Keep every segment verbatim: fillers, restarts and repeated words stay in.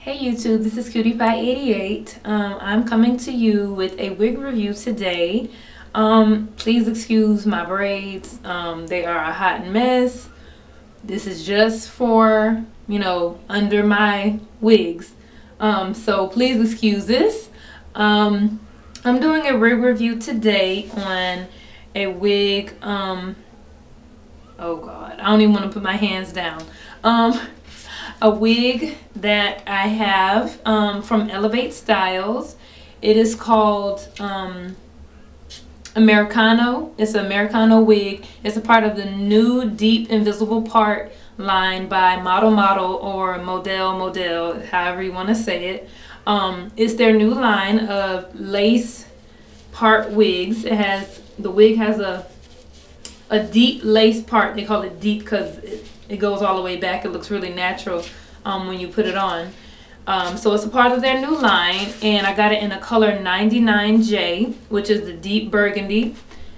Hey YouTube, this is Cutie Pie eighty-eight. Um, I'm coming to you with a wig review today. Um, please excuse my braids. Um, they are a hot mess. This is just for, you know, under my wigs. Um, so please excuse this. Um, I'm doing a wig review today on a wig. Um, oh God, I don't even want to put my hands down. Um, A wig that I have um, from Elevate Styles. It is called um, Americano. It's an Americano wig. It's a part of the new Deep Invisible Part line by Model Model or Model Model, however you want to say it. Um, it's their new line of lace part wigs. It has the wig has a a deep lace part. They call it deep because it, it goes all the way back. It looks really natural um, when you put it on. Um, so it's a part of their new line, and I got it in the color ninety-nine J, which is the deep burgundy.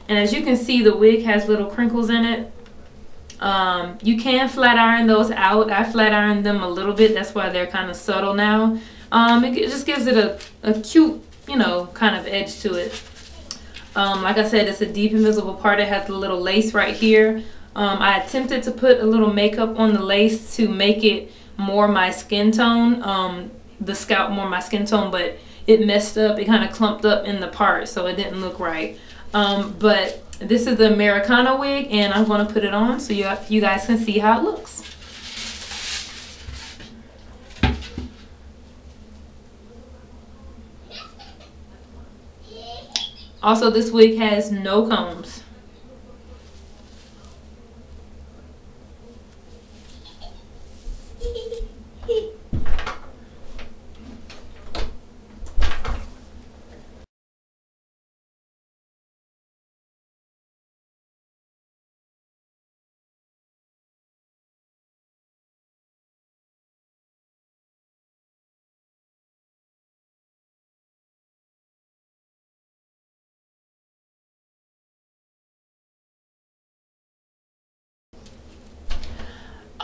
And as you can see, the wig has little crinkles in it. Um, you can flat iron those out. I flat ironed them a little bit. That's why they're kind of subtle now. Um, it, it just gives it a, a cute, you know, kind of edge to it. Um, like I said, it's a deep invisible part. It has the little lace right here. Um, I attempted to put a little makeup on the lace to make it more my skin tone, um, the scalp more my skin tone, but it messed up. It kind of clumped up in the part, so it didn't look right. Um, but this is the Americano wig, and I'm going to put it on so you, you guys can see how it looks. Also, this wig has no combs.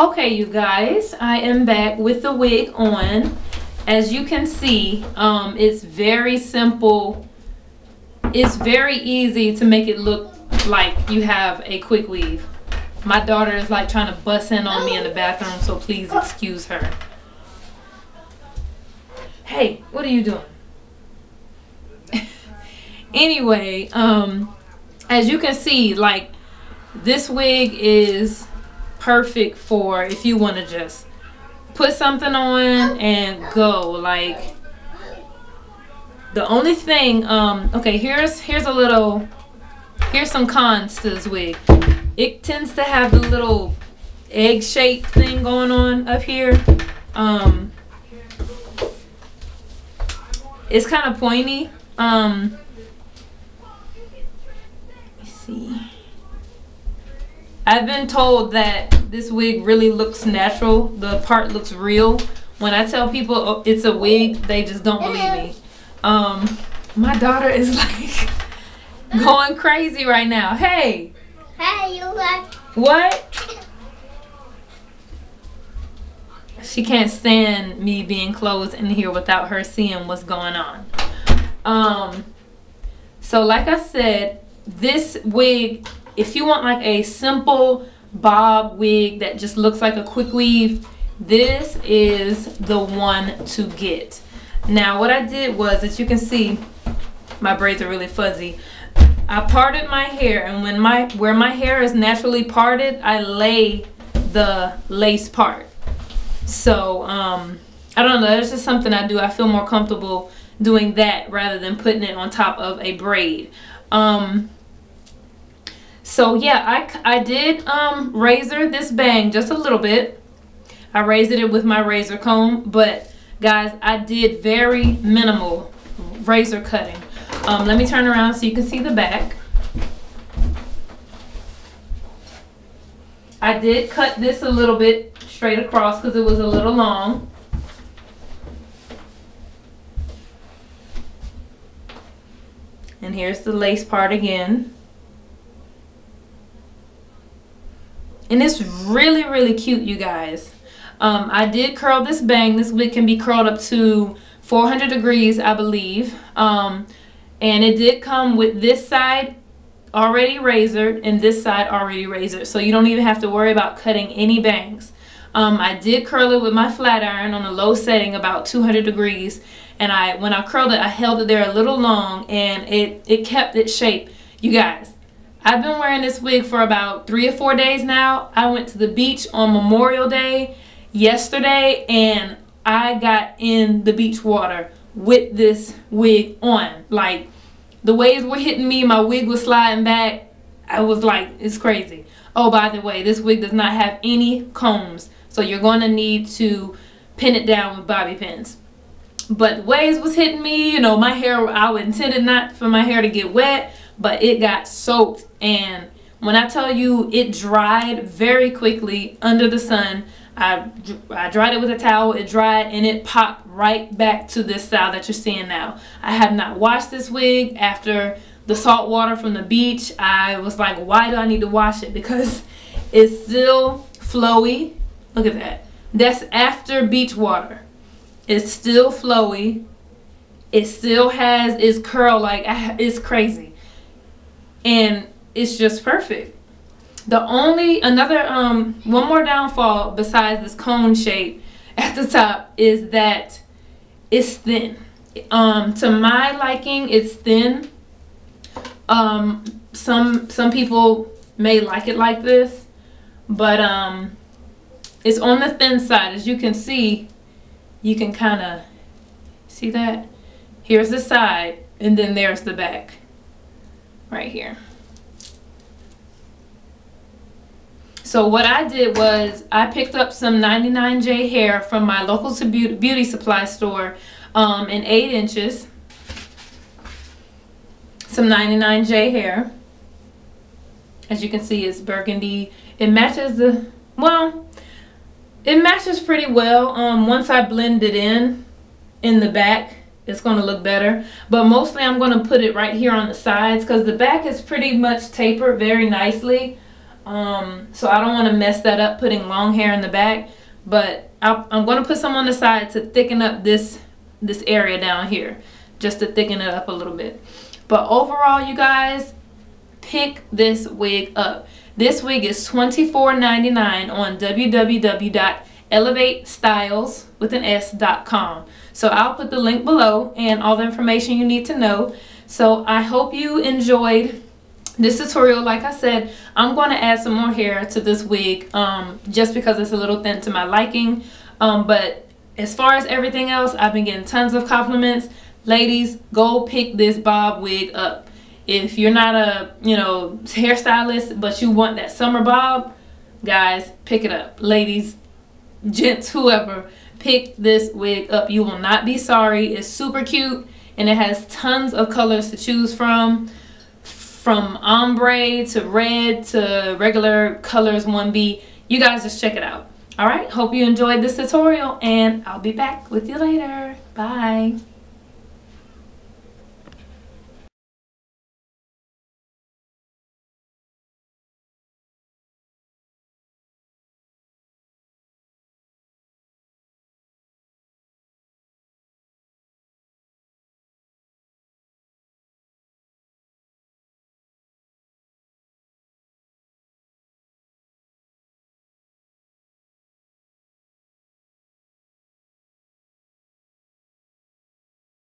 Okay, you guys, I am back with the wig on. As you can see, um, it's very simple. It's very easy to make it look like you have a quick weave. My daughter is like trying to bust in on me in the bathroom, so please excuse her. Hey, what are you doing? Anyway, um, as you can see, like this wig is perfect for if you want to just put something on and go. Like the only thing, um okay, here's here's a little here's some cons to this wig. It tends to have the little egg shaped thing going on up here. Um it's kind of pointy. Um let's see, I've been told that this wig really looks natural. The part looks real. When I tell people oh, it's a wig, they just don't believe me. Um, my daughter is like going crazy right now. Hey. Hey, you like. What? She can't stand me being closed in here without her seeing what's going on. Um, so like I said, this wig, if you want like a simple bob wig that just looks like a quick weave, this is the one to get. Now what I did was, as you can see, my braids are really fuzzy. I parted my hair, and when my where my hair is naturally parted, I lay the lace part. So um, I don't know, that's just something I do. I feel more comfortable doing that rather than putting it on top of a braid. Um, So yeah, I, I did um, razor this bang just a little bit. I razored it with my razor comb, but guys, I did very minimal razor cutting. Um, let me turn around so you can see the back. I did cut this a little bit straight across because it was a little long. And here's the lace part again. And it's really, really cute, you guys. Um, I did curl this bang. This wig can be curled up to four hundred degrees, I believe. Um, and it did come with this side already razored and this side already razored. So you don't even have to worry about cutting any bangs. Um, I did curl it with my flat iron on a low setting, about two hundred degrees. And I, when I curled it, I held it there a little long, and it, it kept its shape. You guys, I've been wearing this wig for about three or four days now. I went to the beach on Memorial Day yesterday, and I got in the beach water with this wig on. Like, the waves were hitting me, my wig was sliding back. I was like, it's crazy. Oh, by the way, this wig does not have any combs, so you're going to need to pin it down with bobby pins. But the waves was hitting me, you know, my hair, I intended not for my hair to get wet, but it got soaked. And when I tell you it dried very quickly under the sun, I, I dried it with a towel, it dried, and it popped right back to this style that you're seeing now. I have not washed this wig after the salt water from the beach. I was like, why do I need to wash it? Because it's still flowy. Look at that. That's after beach water. It's still flowy. It still has its curl. Like, it's crazy. And it's just perfect. The only, another, um, one more downfall besides this cone shape at the top is that it's thin. Um, to my liking, it's thin. Um, some, some people may like it like this, but um, it's on the thin side. As you can see, you can kind of see that. Here's the side, and then there's the back right here. So what I did was I picked up some ninety-nine J hair from my local beauty supply store um, in eight inches. Some ninety-nine J hair. As you can see, it's burgundy. It matches the, well, it matches pretty well. Um, once I blend it in, in the back, it's going to look better. But mostly I'm going to put it right here on the sides because the back is pretty much tapered very nicely. Um, so I don't want to mess that up putting long hair in the back, but I'll, I'm going to put some on the side to thicken up this this area down here, just to thicken it up a little bit. But overall, you guys, pick this wig up. This wig is twenty-four ninety-nine on w w w dot elevate styles with an s dot com. So I'll put the link below and all the information you need to know. So I hope you enjoyed this tutorial. Like I said, I'm going to add some more hair to this wig um, just because it's a little thin to my liking. Um, but as far as everything else, I've been getting tons of compliments. Ladies, go pick this bob wig up. If you're not a, you know, hairstylist, but you want that summer bob, guys, pick it up. Ladies, gents, whoever, pick this wig up. You will not be sorry. It's super cute, and it has tons of colors to choose from. From ombre to red to regular colors one B. You guys just check it out. All right, hope you enjoyed this tutorial, and I'll be back with you later. Bye.